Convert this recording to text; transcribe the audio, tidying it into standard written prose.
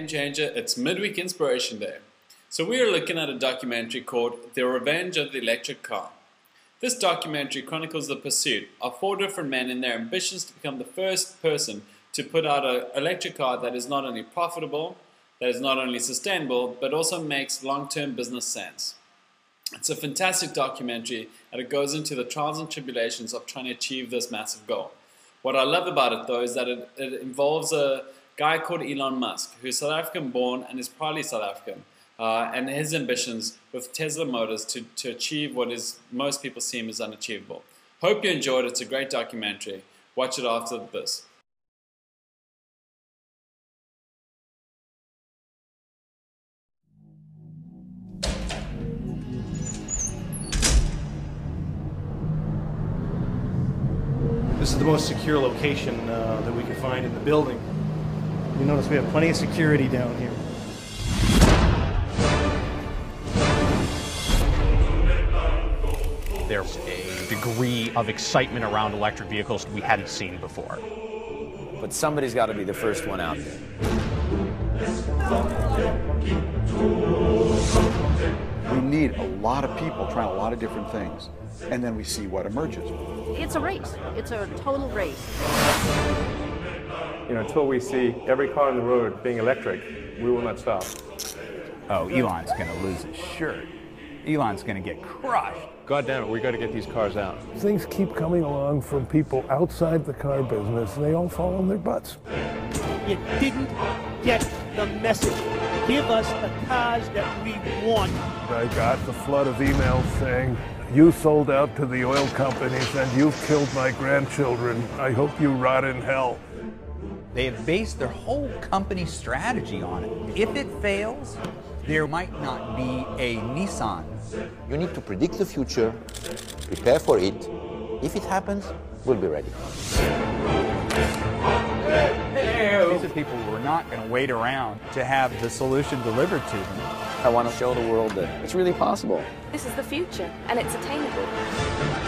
game changer, it's midweek inspiration day. So we are looking at a documentary called The Revenge of the Electric Car. This documentary chronicles the pursuit of four different men and their ambitions to become the first person to put out an electric car that is not only profitable, that is not only sustainable, but also makes long-term business sense. It's a fantastic documentary, and it goes into the trials and tribulations of trying to achieve this massive goal. What I love about it, though, is that it involves a guy called Elon Musk, who's South African-born and is proudly South African, and his ambitions with Tesla Motors to achieve what is most people seem is unachievable. Hope you enjoyed. It's a great documentary. Watch it after this. This is the most secure location that we could find in the building. You notice we have plenty of security down here. There's a degree of excitement around electric vehicles we hadn't seen before. But somebody's got to be the first one out there. We need a lot of people trying a lot of different things, and then we see what emerges. It's a race. It's a total race. You know, until we see every car on the road being electric, we will not stop. Oh, Elon's going to lose his shirt. Elon's going to get crushed. God damn it, we got to get these cars out. Things keep coming along from people outside the car business, and they all fall on their butts. You didn't get the message. Give us the cars that we want. I got the flood of emails saying, you sold out to the oil companies and you've killed my grandchildren. I hope you rot in hell. They have based their whole company strategy on it. If it fails, there might not be a Nissan. You need to predict the future, prepare for it. If it happens, we'll be ready. These are people who are not going to wait around to have the solution delivered to them. I want to show the world that it's really possible. This is the future, and it's attainable.